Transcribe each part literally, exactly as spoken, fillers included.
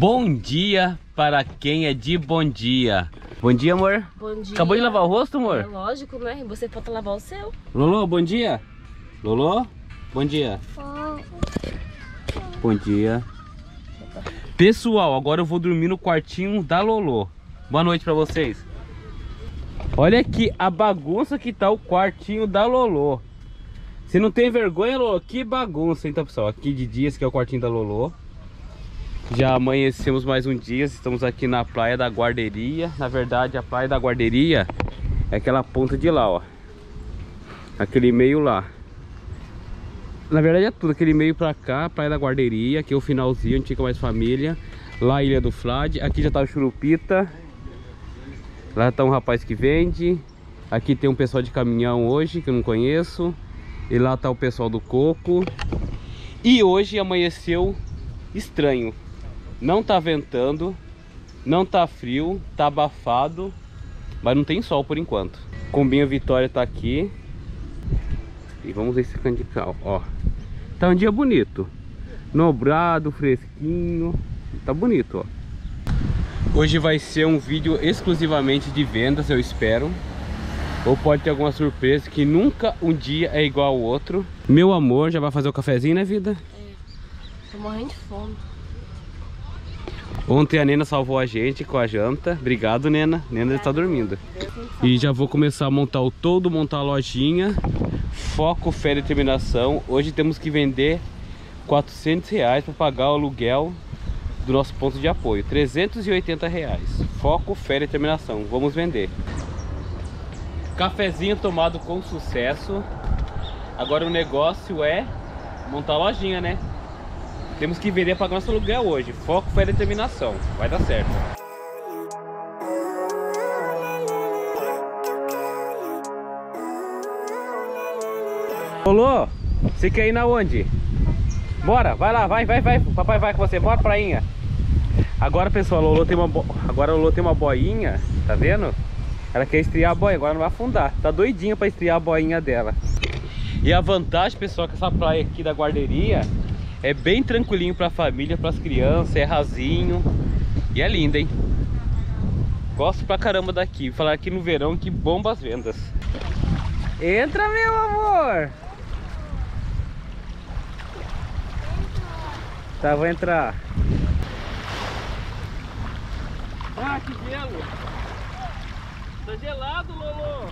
Bom dia para quem é de bom dia. Bom dia, amor. Bom dia. Acabou de lavar o rosto, amor? É lógico, né? Você falta lavar o seu. Lolo, bom dia. Lolo, bom dia. Bom dia. Pessoal, agora eu vou dormir no quartinho da Lolo. Boa noite para vocês. Olha aqui a bagunça que tá o quartinho da Lolo. Você não tem vergonha, Lolo? Que bagunça. Então, pessoal, aqui de dias que é o quartinho da Lolo. Já amanhecemos mais um dia, estamos aqui na Praia da Guarderia. Na verdade, a Praia da Guarderia é aquela ponta de lá, ó. Aquele meio lá. Na verdade é tudo, aquele meio pra cá, Praia da Guarderia. Aqui é o finalzinho, onde fica mais família. Lá Ilha do Flade, aqui já tá o Churupita. Lá tá um rapaz que vende. Aqui tem um pessoal de caminhão hoje, que eu não conheço. E lá tá o pessoal do coco. E hoje amanheceu estranho. Não tá ventando, não tá frio, tá abafado, mas não tem sol por enquanto. Kombi Vitória tá aqui. E vamos ver esse candical, ó. Tá um dia bonito. Nublado, fresquinho. Tá bonito, ó. Hoje vai ser um vídeo exclusivamente de vendas, eu espero. Ou pode ter alguma surpresa, que nunca um dia é igual ao outro. Meu amor, já vai fazer o cafezinho, né, vida? É. Tô morrendo de fome. Ontem a Nena salvou a gente com a janta. Obrigado, Nena. Nena está dormindo. E já vou começar a montar o todo, montar a lojinha. Foco, fé e determinação. Hoje temos que vender quatrocentos reais para pagar o aluguel do nosso ponto de apoio. trezentos e oitenta reais. Foco, fé e determinação. Vamos vender. Cafezinho tomado com sucesso. Agora o negócio é montar a lojinha, né? Temos que vender para pagar nosso aluguel hoje. Foco, fé e determinação. Vai dar certo. Lolo, você quer ir na onde? Bora, vai lá, vai, vai, vai. Papai vai com você, bora, prainha. Agora, pessoal, Lolo tem uma bo... Agora Lolo tem uma boinha, tá vendo? Ela quer estriar a boia, agora não vai afundar. Tá doidinha para estriar a boinha dela. E a vantagem, pessoal, que essa praia aqui da Guarderia é bem tranquilinho pra família, pras crianças, é rasinho. E é lindo, hein? Gosto pra caramba daqui. Falar aqui no verão que bomba as vendas. Entra, meu amor! Tá, vou entrar. Ah, que gelo! Tá gelado, Lolo!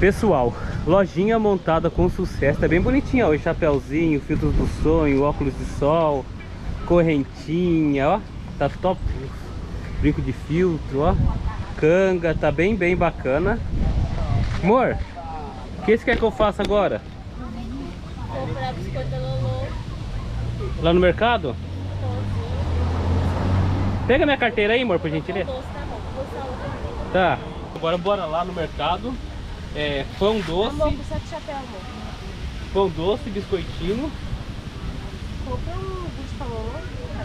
Pessoal, lojinha montada com sucesso, tá bem bonitinha hoje, chapéuzinho, filtros do sonho, óculos de sol, correntinha, ó, tá top, brinco de filtro, ó, canga, tá bem, bem bacana. Amor, o que você quer que eu faça agora? Comprar biscoito da Lolo. Lá no mercado? Pega minha carteira aí, amor, por gentileza. Tá, agora bora lá no mercado. É, pão doce, amor, de chapéu, amor. Pão doce, biscoitinho. Compra um de paloma, tá?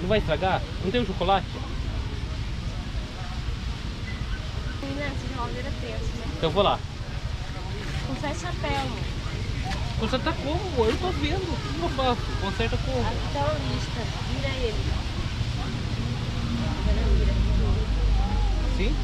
Não vai estragar? Não tem um chocolate? Então vou lá. Conserta o chapéu, amor. Conserta como, amor? Eu não tô vendo. O que eu faço? Conserta como? Aqui tá uma lista, vira ele. Sim?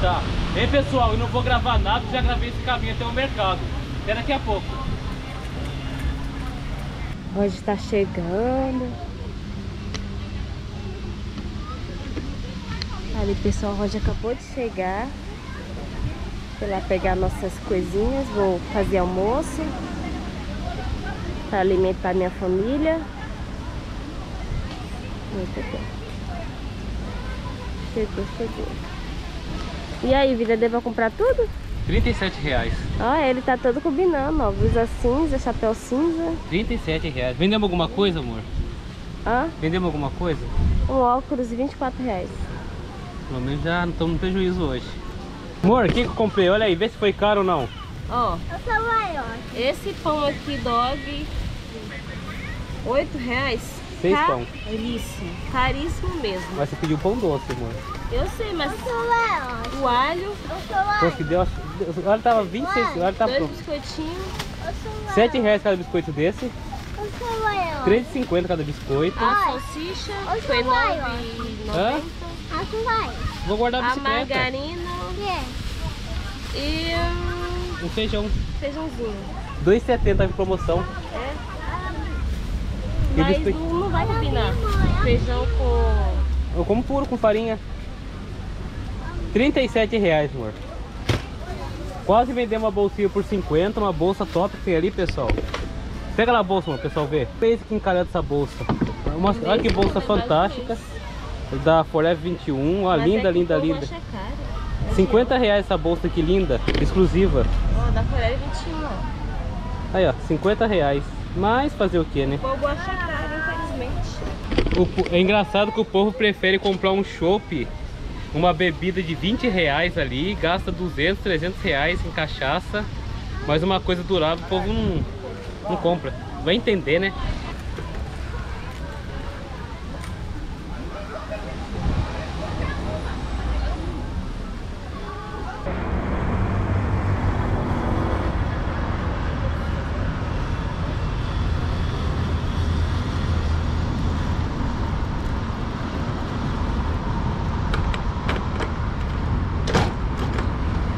Tá. Ei, pessoal, eu não vou gravar nada, já gravei esse caminho até o mercado. Até daqui a pouco. Hoje está chegando. Ali, pessoal, o Roger acabou de chegar. Vou lá pegar nossas coisinhas, vou fazer almoço para alimentar minha família. Muito bem. Chegou, chegou. E aí, vida, devo comprar tudo? trinta e sete reais. Ó, ele tá todo combinando, ó. Blusa cinza, chapéu cinza. trinta e sete reais. Vendemos alguma coisa, amor? Hã? Vendemos alguma coisa? Um óculos de vinte e quatro reais. Pelo menos já não estamos no prejuízo hoje. Amor, o que, que eu comprei? Olha aí, vê se foi caro ou não. Ó, oh, esse pão aqui, dog, oito reais. Seis Car... pão. Caríssimo. Caríssimo mesmo. Mas você pediu pão doce, amor. Eu sei, mas eu o alho... Eu Pô, que deu... Olha, tava vinte e seis, olha, tava... Dois biscoitinhos. sete reais cada biscoito desse. três reais e cinquenta cada biscoito. A salsicha foi nove reais e noventa. Vou guardar a bicicleta. A margarina. E um feijão. Feijãozinho. dois reais e setenta em promoção. É. E mas biscoito... não vai combinar. Feijão com... Eu como puro com farinha. trinta e sete reais, amor. Quase vendemos uma bolsinha por cinquenta. Uma bolsa top que tem ali, pessoal. Pega lá a bolsa, mano, pessoal, vê. Fez que encalhada essa bolsa. Uma... Olha que bolsa fantástica. Da Forever vinte e um. Olha, linda, é linda, linda. cinquenta reais essa bolsa aqui, linda, exclusiva. Ó, oh, da Forever vinte e um, ó. Aí, ó, cinquenta reais. Mas fazer o que, né? O povo acha caro, infelizmente. O, é engraçado que o povo prefere comprar um chopp, uma bebida de vinte reais ali, gasta duzentos, trezentos reais em cachaça. Mas uma coisa durável o povo não, não compra. Vai entender, né?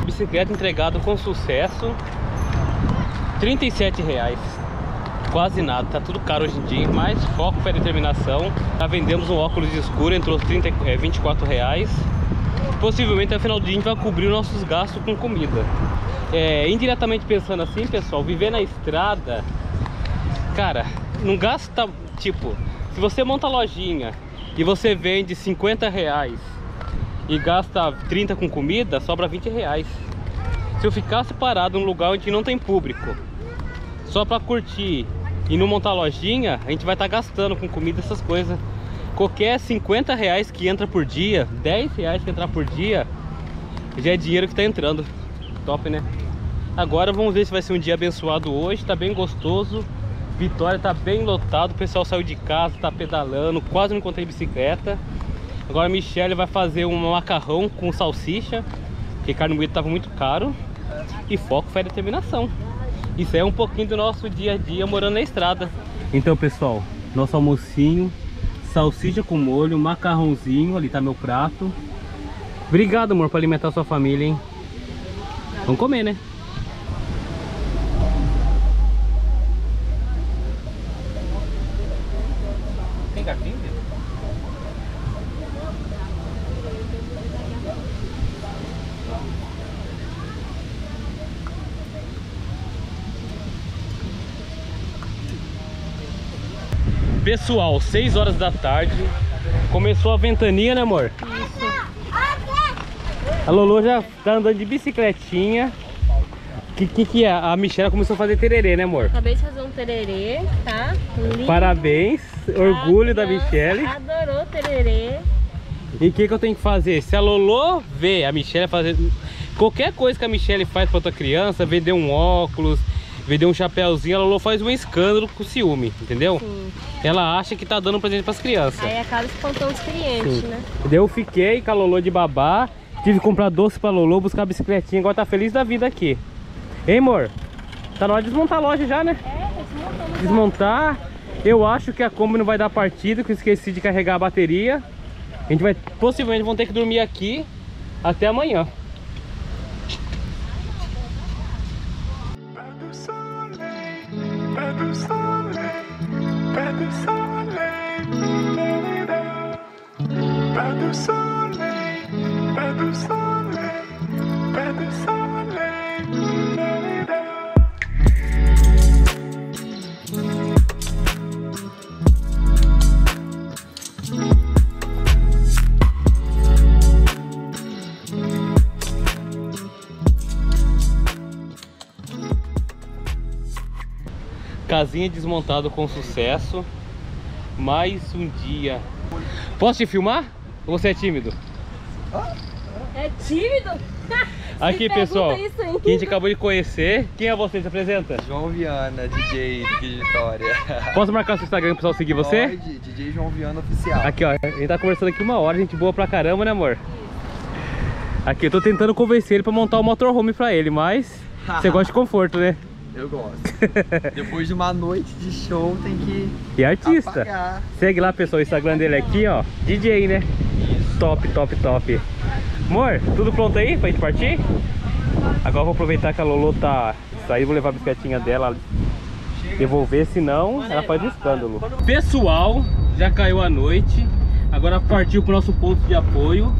Bicicleta entregado com sucesso, trinta e sete reais, quase nada, tá tudo caro hoje em dia, mas foco para determinação. Já vendemos um óculos escuro, entrou os vinte e quatro reais, possivelmente até o final do dia a gente vai cobrir nossos gastos com comida. É, indiretamente pensando assim, pessoal, viver na estrada, cara, não gasta, tipo, se você monta a lojinha e você vende cinquenta reais, e gasta trinta com comida, sobra vinte reais. Se eu ficasse parado num lugar onde não tem público, só pra curtir e não montar lojinha, a gente vai estar tá gastando com comida, essas coisas. Qualquer cinquenta reais que entra por dia, dez reais que entrar por dia, já é dinheiro que tá entrando. Top, né? Agora vamos ver se vai ser um dia abençoado hoje. Tá bem gostoso. Vitória tá bem lotado. O pessoal saiu de casa, tá pedalando. Quase não encontrei bicicleta. Agora a Michelle vai fazer um macarrão com salsicha, porque carne moída estava muito caro. E foco foi a determinação. Isso é um pouquinho do nosso dia a dia morando na estrada. Então, pessoal, nosso almocinho, salsicha com molho, macarrãozinho, ali tá meu prato. Obrigado, amor, por alimentar a sua família, hein? Vamos comer, né? Tem gatinho? Pessoal, seis horas da tarde, começou a ventania, né, amor? A Lolo já tá andando de bicicletinha. O que, que que é? A Michelle começou a fazer tererê, né, amor? Acabei de fazer um tererê, tá? Lindo. Parabéns, orgulho da Michelle. Adorou tererê. E o que que eu tenho que fazer? Se a Lolo vê a Michelle fazer... Qualquer coisa que a Michelle faz pra outra criança, vender um óculos... Vendeu um chapéuzinho, a Lolo faz um escândalo com ciúme, entendeu? Sim. Ela acha que tá dando presente pras crianças. Aí acaba espantando os clientes, sim, né? Eu fiquei com a Lolo de babá, tive que comprar doce pra Lolo, buscar a bicicletinha, agora tá feliz da vida aqui. Hein, amor? Tá na hora de desmontar a loja já, né? É, desmontar. Eu acho que a Kombi não vai dar partida, que eu esqueci de carregar a bateria. A gente vai, possivelmente, vão ter que dormir aqui até amanhã. Près du soleil, près du soleil, près du soleil. Casinha desmontada com sucesso. Mais um dia. Posso te filmar? Ou você é tímido? É tímido? Aqui, pessoal, quem a gente acabou de conhecer. Quem é você? Se apresenta? João Viana, D J Vitória. Posso marcar seu Instagram pro pessoal seguir você? Pode, D J João Viana Oficial. Aqui, ó, a gente tá conversando aqui uma hora, gente boa pra caramba, né, amor? Aqui, eu tô tentando convencer ele pra montar o um motorhome pra ele, mas você gosta de conforto, né? Eu gosto. Depois de uma noite de show tem que... E artista. Apagar. Segue lá, pessoal, o Instagram dele aqui, ó. D J, né? Isso. Top, top, top. Amor, tudo pronto aí pra gente partir? Agora eu vou aproveitar que a Lolo tá saindo, vou levar a bicicletinha dela, devolver, senão ela faz um escândalo. Pessoal, já caiu a noite. Agora partiu pro nosso ponto de apoio.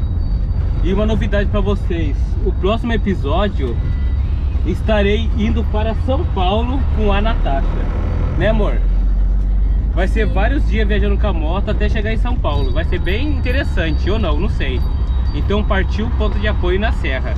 E uma novidade pra vocês. O próximo episódio... estarei indo para São Paulo com a Natasha, né, amor? Vai ser vários dias viajando com a moto até chegar em São Paulo. Vai ser bem interessante, ou não, não sei. Então partiu ponto de apoio na serra.